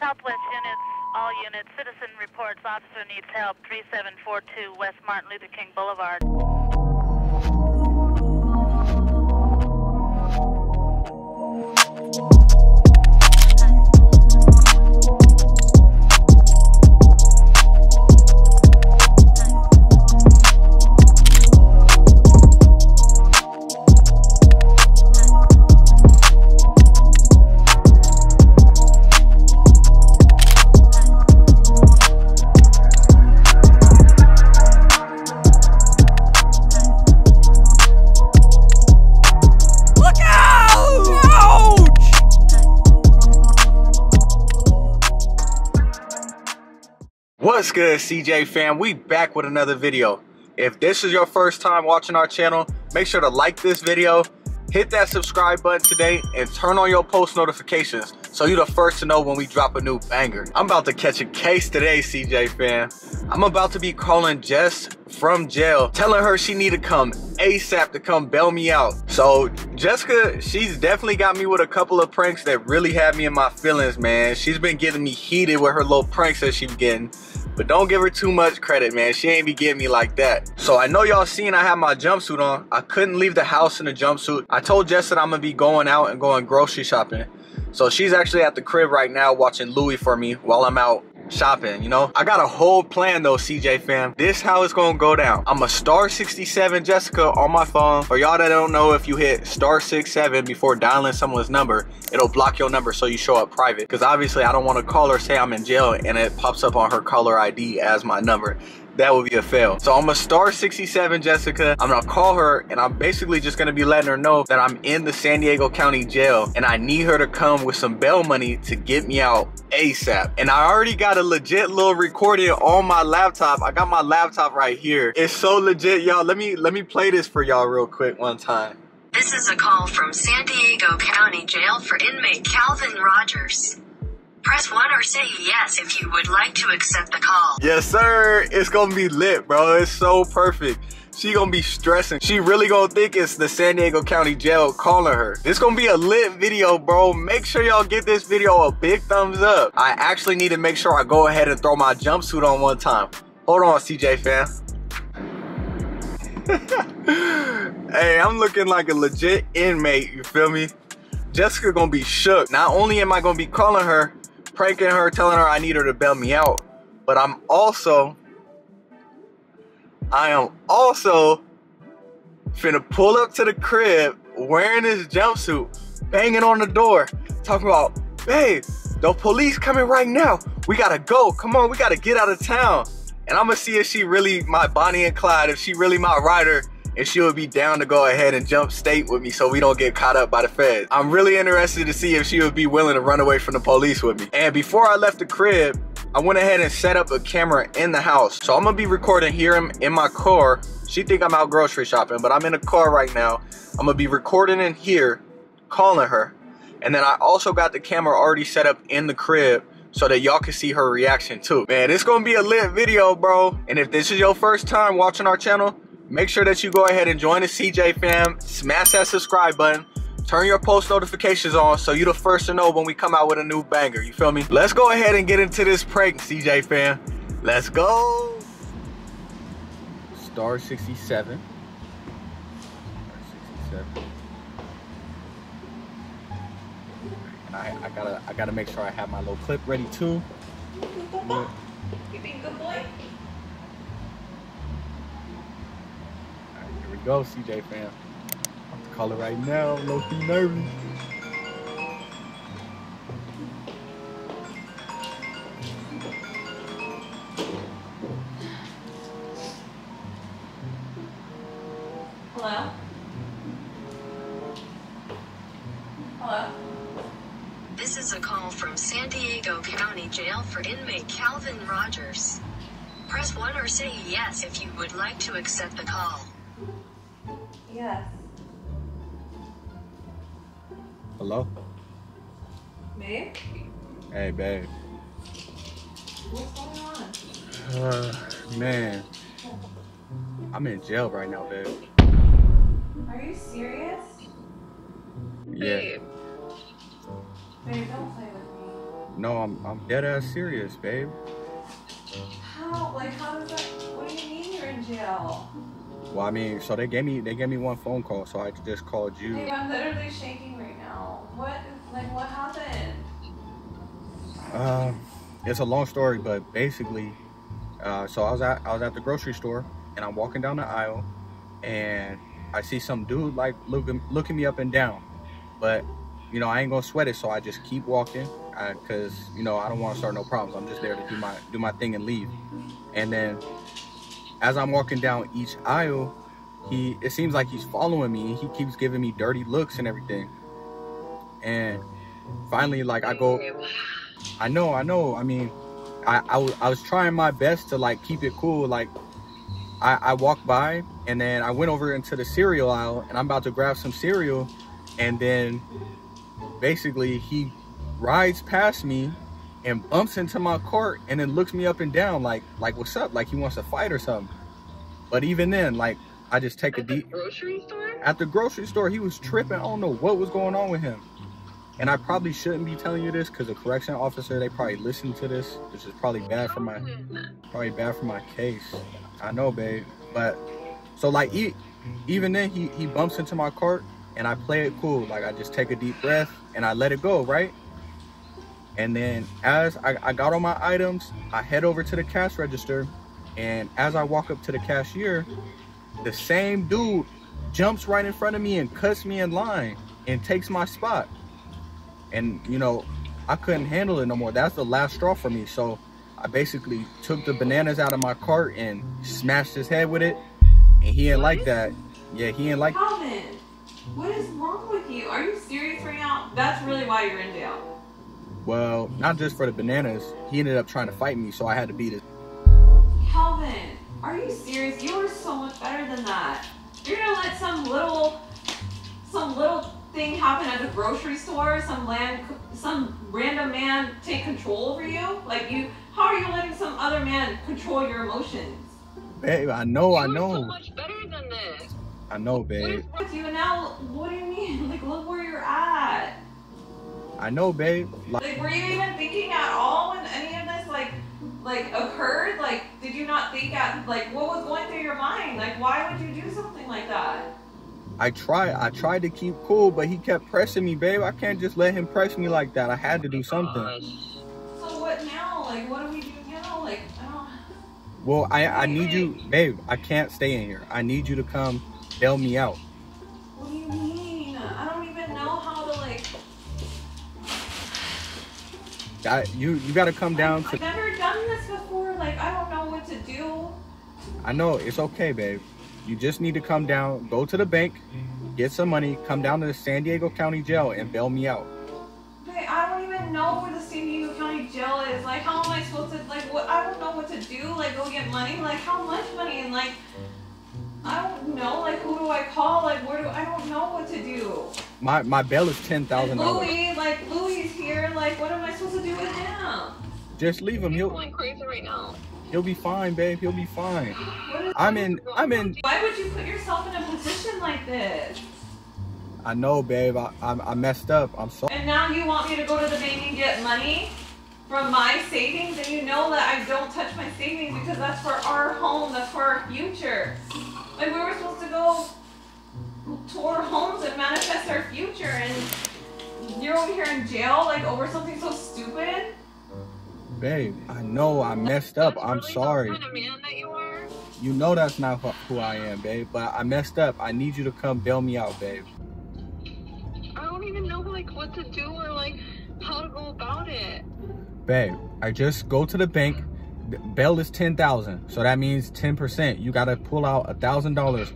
Southwest units, all units, citizen reports, officer needs help, 3742 West Martin Luther King Boulevard. What's good, CJ fam? We back with another video. If this is your first time watching our channel, make sure to like this video, hit that subscribe button today, and turn on your post notifications so you're the first to know when we drop a new banger. I'm about to catch a case today, CJ fam. I'm about to be calling Jess from jail, telling her she need to come ASAP to come bail me out. So Jessica, she's definitely got me with a couple of pranks that really had me in my feelings, man. She's been getting me heated with her little pranks that she's getting, but don't give her too much credit, man. She ain't be getting me like that. So I know y'all seen I have my jumpsuit on. I couldn't leave the house in a jumpsuit. I told Jess that I'm gonna be going out and going grocery shopping. So she's actually at the crib right now watching Louie for me while I'm out shopping, you know? I got a whole plan though, CJ fam. This how it's gonna go down. I'm a star 67 Jessica on my phone. For y'all that don't know, if you hit star 67 before dialing someone's number, it'll block your number so you show up private. Because obviously I don't want to call her, say I'm in jail, and it pops up on her caller ID as my number. That would be a fail. So I'm a star 67 Jessica. I'm gonna call her and I'm basically just gonna be letting her know that I'm in the San Diego County Jail and I need her to come with some bail money to get me out ASAP. And I already got a legit little recording on my laptop. I got my laptop right here. It's so legit, y'all. Let me play this for y'all real quick one time. This is a call from San Diego County Jail for inmate Calvin Rogers. Press 1 or say yes if you would like to accept the call. Yes, sir. It's gonna be lit, bro. It's so perfect. She gonna be stressing. She really gonna think it's the San Diego County Jail calling her. This gonna be a lit video, bro. Make sure y'all give this video a big thumbs up. I actually need to make sure I go ahead and throw my jumpsuit on one time. Hold on, CJ fam. Hey, I'm looking like a legit inmate, you feel me? Jessica gonna be shook. Not only am I gonna be calling her, pranking her, telling her I need her to bail me out, but I am also finna pull up to the crib wearing this jumpsuit, banging on the door, talking about, babe, the police coming right now. We gotta go. Come on, we gotta get out of town. And I'm gonna see if she really my Bonnie and Clyde, if she really my rider, and she would be down to go ahead and jump state with me so we don't get caught up by the feds. I'm really interested to see if she would be willing to run away from the police with me. And before I left the crib, I went ahead and set up a camera in the house. So I'm gonna be recording here in my car. She think I'm out grocery shopping, but I'm in a car right now. I'm gonna be recording in here, calling her. And then I also got the camera already set up in the crib so that y'all can see her reaction too. Man, it's gonna be a lit video, bro. And if this is your first time watching our channel, make sure that you go ahead and join the CJ fam, smash that subscribe button, turn your post notifications on so you're the first to know when we come out with a new banger, you feel me? Let's go ahead and get into this prank, CJ fam. Let's go. Star 67. Star 67. I gotta make sure I have my little clip ready too. You being a good boy? Go, CJ fam. I'm gonna call her right now. Low-key nervous. Hello? Hello? This is a call from San Diego County Jail for inmate Calvin Rogers. Press 1 or say yes if you would like to accept the call. Yes. Hello? Babe? Hey, babe. What's going on? Man. I'm in jail right now, babe. Are you serious? Yeah. Babe, don't play with me. No, I'm dead ass serious, babe. How? Like, how does that? What do you mean you're in jail? Well, I mean, so they gave me one phone call, so I just called you. Hey, I'm literally shaking right now. What happened? It's a long story, but basically, so I was at the grocery store, and I'm walking down the aisle, and I see some dude like looking me up and down, but you know I ain't gonna sweat it, so I just keep walking, cause you know I don't want to start no problems. I'm just there to do my thing and leave. And then as I'm walking down each aisle, it seems like he's following me, and he keeps giving me dirty looks and everything. And finally, like I go, I know. I mean, I was trying my best to like keep it cool, like. I walked by, and then I went over into the cereal aisle, and I'm about to grab some cereal, and then basically he rides past me and bumps into my cart, and then looks me up and down like what's up, like he wants to fight or something. But even then, like I just take a deep breath. At the grocery store? At the grocery store, he was tripping. I don't know what was going on with him. And I probably shouldn't be telling you this, because a correction officer, they probably listen to this, which is probably bad for my case. I know, babe. But so like even then he bumps into my cart, and I play it cool. Like I just take a deep breath and I let it go, right? And then as I got all my items, I head over to the cash register, and as I walk up to the cashier, the same dude jumps right in front of me and cuts me in line and takes my spot. And you know, I couldn't handle it no more. That's the last straw for me. So I basically took the bananas out of my cart and smashed his head with it. And he ain't like that. Yeah, he ain't like that. Calvin, what is wrong with you? Are you serious right now? That's really why you're in jail. Well, not just for the bananas. He ended up trying to fight me, so I had to beat his. Calvin, are you serious? You are so much better than that. You're gonna let some little thing happen at the grocery store, some random man take control over you? Like how are you letting some other man control your emotions? Babe, I know. So much better than this. I know, babe. What is you now? What do you mean? Like, look where you're at. I know, babe. Like, were you even thinking at all when any of this like occurred? Like, did you not think at like what was going through your mind? Like, why would you do something like that? I tried to keep cool, but he kept pressing me, babe. I can't just let him press me like that. I had to do something. So what now? Like, what do we do now? Like, I don't... Well, I need you, babe. I can't stay in here. I need you to come bail me out. What do you mean? I don't even know how to, like... You gotta come down to... I've never done this before. Like, I don't know what to do. I know. It's okay, babe. You just need to come down, go to the bank, get some money, come down to the San Diego County Jail and bail me out. Wait, I don't even know where the San Diego County Jail is. Like, how am I supposed to, like, what? I don't know what to do. Like, go get money? Like, how much money? And, like, I don't know. Like, who do I call? Like, I don't know what to do. My bail is $10,000. Louie's here. Like, what am I supposed to do with him? Just leave him. He's going crazy right now. He'll be fine, babe. He'll be fine. I'm in. Why would you put yourself in a position like this? I know, babe. I messed up. I'm sorry. And now you want me to go to the bank and get money from my savings? And you know that I don't touch my savings because that's for our home. That's for our future. Like, we were supposed to go tour homes and manifest our future. And you're over here in jail, like, over something so stupid? Babe, I know I messed up. I'm sorry. That's really the kind of man that you are. You know that's not who I am, babe, but I messed up. I need you to come bail me out, babe. I don't even know, like, what to do or, like, how to go about it. Babe, I just go to the bank. Bail is $10,000, so that means 10%. You got to pull out $1,000.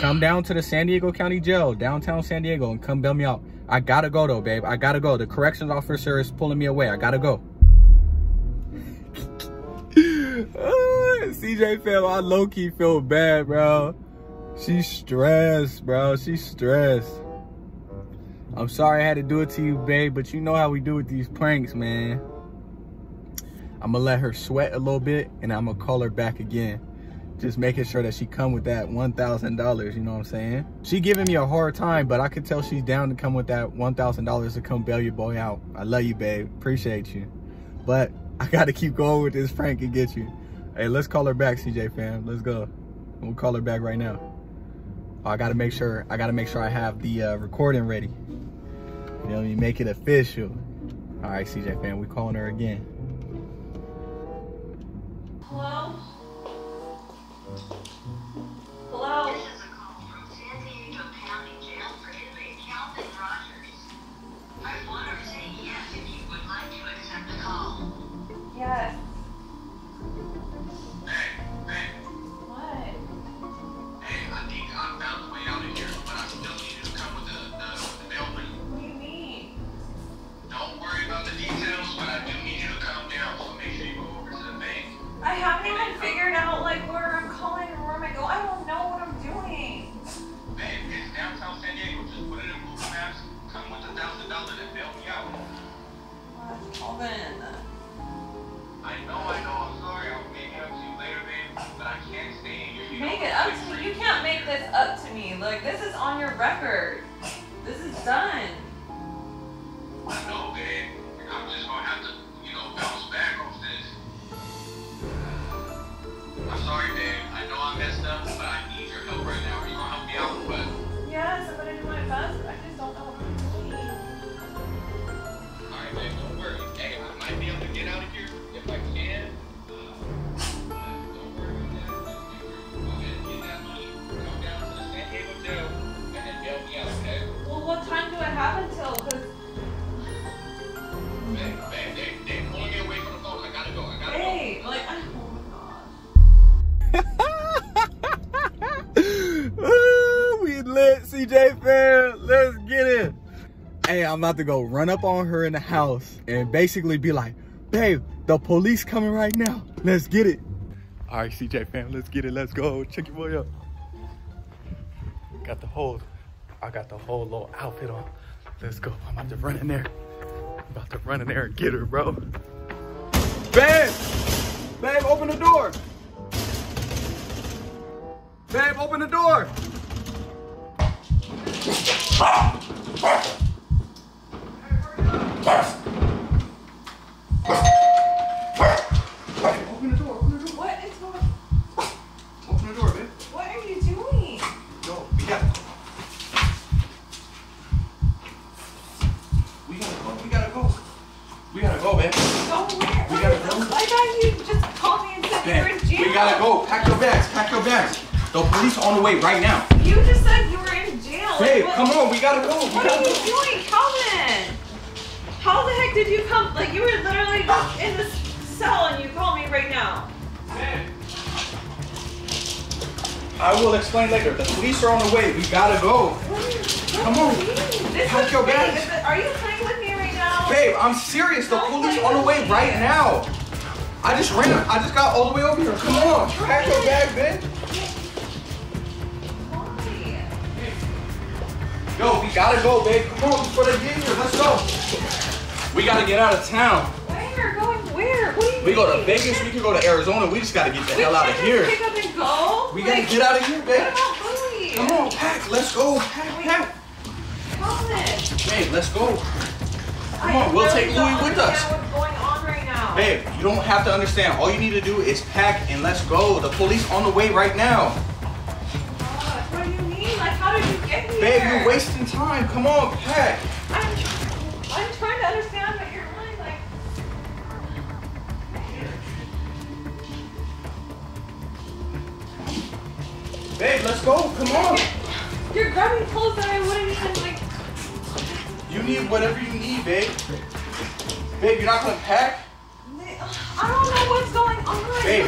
Come down to the San Diego County Jail, downtown San Diego, and come bail me out. I got to go, though, babe. I got to go. The corrections officer is pulling me away. I got to go. CJ FAM, I low-key feel bad, bro. She's stressed, bro. She's stressed. I'm sorry I had to do it to you, babe, but you know how we do with these pranks, man. I'm gonna let her sweat a little bit, and I'm gonna call her back again. Just making sure that she come with that $1,000, you know what I'm saying? She giving me a hard time, but I could tell she's down to come with that $1,000 to come bail your boy out. I love you, babe. Appreciate you. But I got to keep going with this prank and get you. Hey, let's call her back, CJ fam. Let's go. We'll call her back right now. I gotta make sure I have the recording ready. You know, you make it official. All right, CJ fam, we calling her again. Hello? Hello? This is a call from San Diego County Jail for inmate Calvin Rogers. I want her to say yes if you would like to accept the call. Yes. Like, this is on your record. This is done. I know, babe. I'm just gonna have to, you know, bounce back off this. I'm sorry, babe. I know I messed up, but I need your help right now. Are you gonna help me out with what? Yes, I'm gonna do my best, but I just don't know what I'm doing. Alright, babe, don't worry. Hey, I might be able to get out of here if I can. CJ fam, let's get it. Hey, I'm about to go run up on her in the house and basically be like, babe, the police coming right now. Let's get it. All right, CJ fam, let's get it. Let's go. Check your boy up. I got the whole little outfit on. Let's go. I'm about to run in there. I'm about to run in there and get her, bro. Babe! Babe, open the door. Babe, open the door. The police are on the way right now. You just said you were in jail. Babe, come on, we gotta go. What are you doing, Calvin? How the heck did you come? Like, you were literally just in this cell and you called me right now. Man. I will explain later. The police are on the way. We gotta go. Come on. Pack your bags. Are you playing with me right now? Babe, I'm serious. The police are on the way right now. I just got all the way over here. Come on. Pack your bag, man. Yo, we gotta go, babe. Come on, before they get here. Let's go. We gotta get out of town. Where? Going where? What do you mean? We go to Vegas. We can go to Arizona. We just gotta get the hell out of here. Pick up and go? We gotta get out of here, babe. Come on, pack. Let's go. Pack. Babe, let's go. Come on, we'll take Louie with us. What's going on right now? Babe, you don't have to understand. All you need to do is pack and let's go. The police on the way right now. Babe, you're wasting time. Come on, pack. I'm trying to understand, but you're really like... Babe, let's go. Come on. You're grabbing clothes that I wouldn't even like... You need whatever you need, babe. Babe, you're not going to pack? I don't know what's going on. Babe,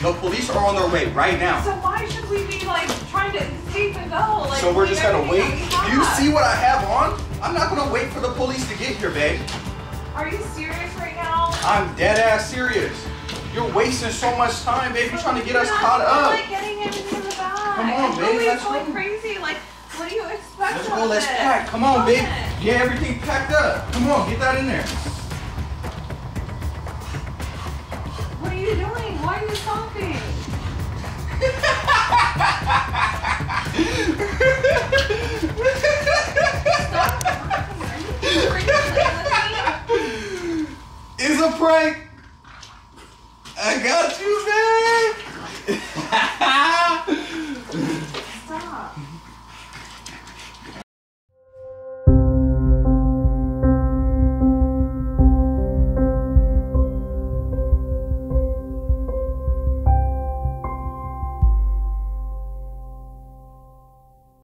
the police are on their way right now. So why should we be like trying to escape and go? Like, so we're just gonna wait? Do you see what I have on? I'm not gonna wait for the police to get here, babe. Are you serious right now? I'm dead ass serious. You're wasting so much time, babe. You're trying to get us caught up. Like getting everything in the bag. Come on, babe. That's going crazy. Like, what do you expect? Let's go. Let's pack. Come on, babe. Get everything packed up. Come on, get that in there. What are you doing? Why are you talking? Stop talking. Are you freaking with me? prank. I got you, babe.